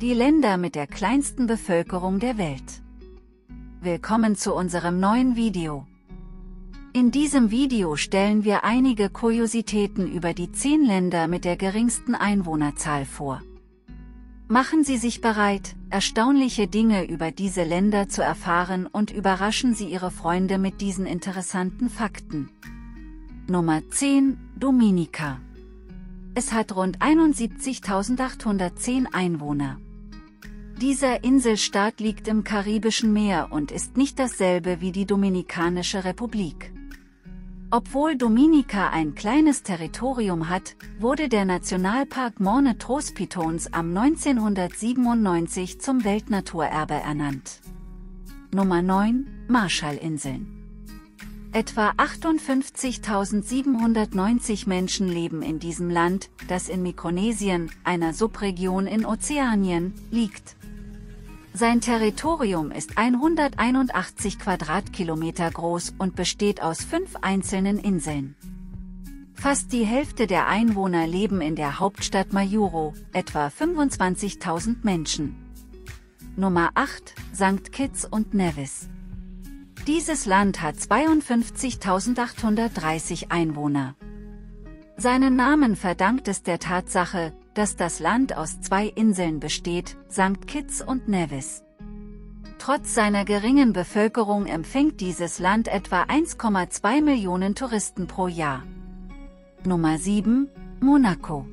Die Länder mit der kleinsten Bevölkerung der Welt. Willkommen zu unserem neuen Video. In diesem Video stellen wir einige Kuriositäten über die 10 Länder mit der geringsten Einwohnerzahl vor. Machen Sie sich bereit, erstaunliche Dinge über diese Länder zu erfahren und überraschen Sie Ihre Freunde mit diesen interessanten Fakten. Nummer 10: Dominica. Es hat rund 71.810 Einwohner. Dieser Inselstaat liegt im Karibischen Meer und ist nicht dasselbe wie die Dominikanische Republik. Obwohl Dominica ein kleines Territorium hat, wurde der Nationalpark Morne Trois Pitons am 1997 zum Weltnaturerbe ernannt. Nummer 9: Marshallinseln. Etwa 58.790 Menschen leben in diesem Land, das in Mikronesien, einer Subregion in Ozeanien, liegt. Sein Territorium ist 181 Quadratkilometer groß und besteht aus 5 einzelnen Inseln. Fast die Hälfte der Einwohner leben in der Hauptstadt Majuro, etwa 25.000 Menschen. Nummer 8: St. Kitts und Nevis. Dieses Land hat 52.830 Einwohner. Seinen Namen verdankt es der Tatsache, dass das Land aus 2 Inseln besteht, St. Kitts und Nevis. Trotz seiner geringen Bevölkerung empfängt dieses Land etwa 1,2 Millionen Touristen pro Jahr. Nummer 7: Monaco.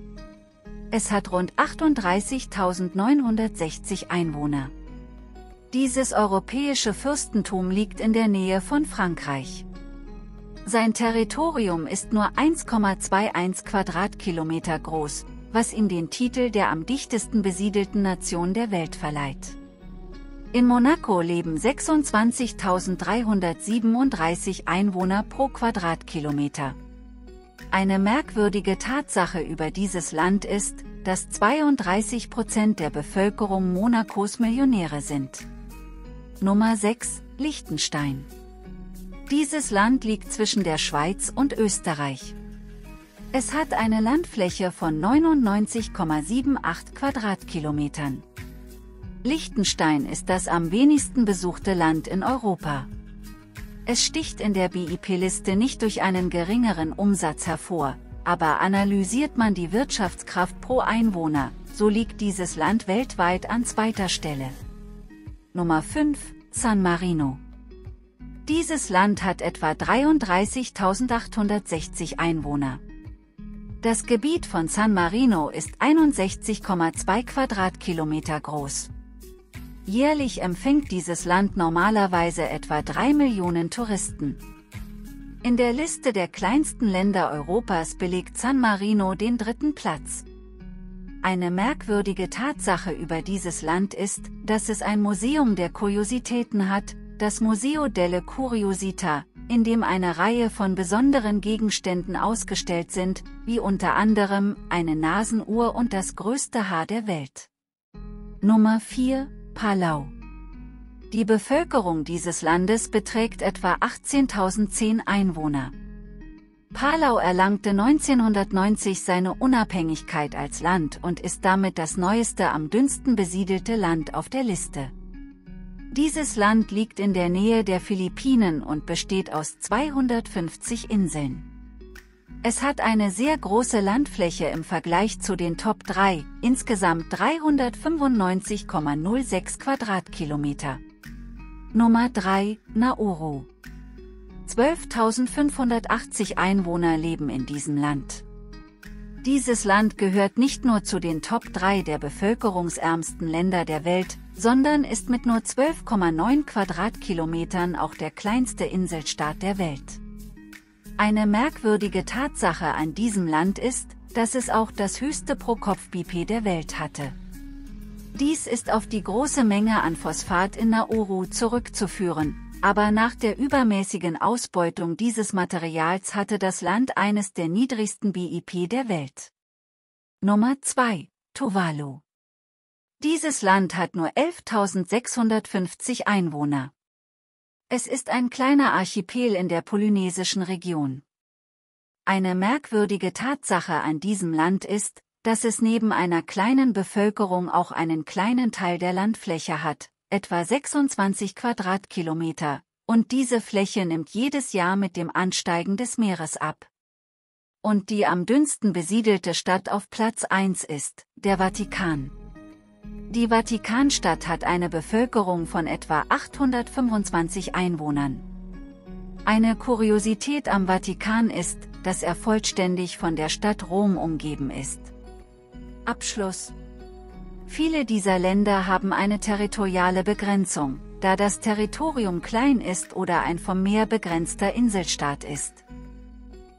Es hat rund 38.960 Einwohner. Dieses europäische Fürstentum liegt in der Nähe von Frankreich. Sein Territorium ist nur 1,21 Quadratkilometer groß, was ihm den Titel der am dichtesten besiedelten Nation der Welt verleiht. In Monaco leben 26.337 Einwohner pro Quadratkilometer. Eine merkwürdige Tatsache über dieses Land ist, dass 32% der Bevölkerung Monacos Millionäre sind. Nummer 6: Liechtenstein. Dieses Land liegt zwischen der Schweiz und Österreich. Es hat eine Landfläche von 99,78 Quadratkilometern. Liechtenstein ist das am wenigsten besuchte Land in Europa. Es sticht in der BIP-Liste nicht durch einen geringeren Umsatz hervor, aber analysiert man die Wirtschaftskraft pro Einwohner, so liegt dieses Land weltweit an 2. Stelle. Nummer 5: San Marino. Dieses Land hat etwa 33.860 Einwohner. Das Gebiet von San Marino ist 61,2 Quadratkilometer groß. Jährlich empfängt dieses Land normalerweise etwa 3 Millionen Touristen. In der Liste der kleinsten Länder Europas belegt San Marino den 3. Platz. Eine merkwürdige Tatsache über dieses Land ist, dass es ein Museum der Kuriositäten hat, das Museo delle Curiosità, in dem eine Reihe von besonderen Gegenständen ausgestellt sind, wie unter anderem eine Nasenuhr und das größte Haar der Welt. Nummer 4: Palau. Die Bevölkerung dieses Landes beträgt etwa 18.010 Einwohner. Palau erlangte 1990 seine Unabhängigkeit als Land und ist damit das neueste am dünnsten besiedelte Land auf der Liste. Dieses Land liegt in der Nähe der Philippinen und besteht aus 250 Inseln. Es hat eine sehr große Landfläche im Vergleich zu den Top 3, insgesamt 395,06 Quadratkilometer. Nummer 3: Nauru. 12.580 Einwohner leben in diesem Land. Dieses Land gehört nicht nur zu den Top 3 der bevölkerungsärmsten Länder der Welt, sondern ist mit nur 12,9 Quadratkilometern auch der kleinste Inselstaat der Welt. Eine merkwürdige Tatsache an diesem Land ist, dass es auch das höchste Pro-Kopf-BIP der Welt hatte. Dies ist auf die große Menge an Phosphat in Nauru zurückzuführen, aber nach der übermäßigen Ausbeutung dieses Materials hatte das Land eines der niedrigsten BIP der Welt. Nummer 2: Tuvalu. Dieses Land hat nur 11.650 Einwohner. Es ist ein kleiner Archipel in der polynesischen Region. Eine merkwürdige Tatsache an diesem Land ist, dass es neben einer kleinen Bevölkerung auch einen kleinen Teil der Landfläche hat, etwa 26 Quadratkilometer, und diese Fläche nimmt jedes Jahr mit dem Ansteigen des Meeres ab. Und die am dünnsten besiedelte Stadt auf Platz 1 ist der Vatikan. Die Vatikanstadt hat eine Bevölkerung von etwa 825 Einwohnern. Eine Kuriosität am Vatikan ist, dass er vollständig von der Stadt Rom umgeben ist. Abschluss. Viele dieser Länder haben eine territoriale Begrenzung, da das Territorium klein ist oder ein vom Meer begrenzter Inselstaat ist.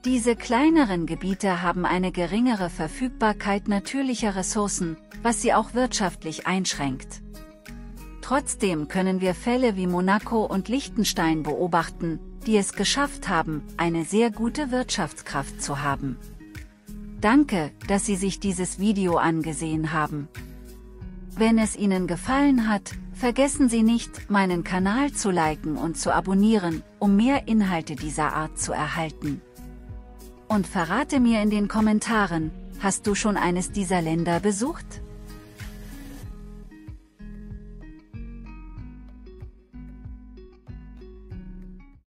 Diese kleineren Gebiete haben eine geringere Verfügbarkeit natürlicher Ressourcen, was sie auch wirtschaftlich einschränkt. Trotzdem können wir Fälle wie Monaco und Liechtenstein beobachten, die es geschafft haben, eine sehr gute Wirtschaftskraft zu haben. Danke, dass Sie sich dieses Video angesehen haben. Wenn es Ihnen gefallen hat, vergessen Sie nicht, meinen Kanal zu liken und zu abonnieren, um mehr Inhalte dieser Art zu erhalten. Und verrate mir in den Kommentaren, hast du schon eines dieser Länder besucht?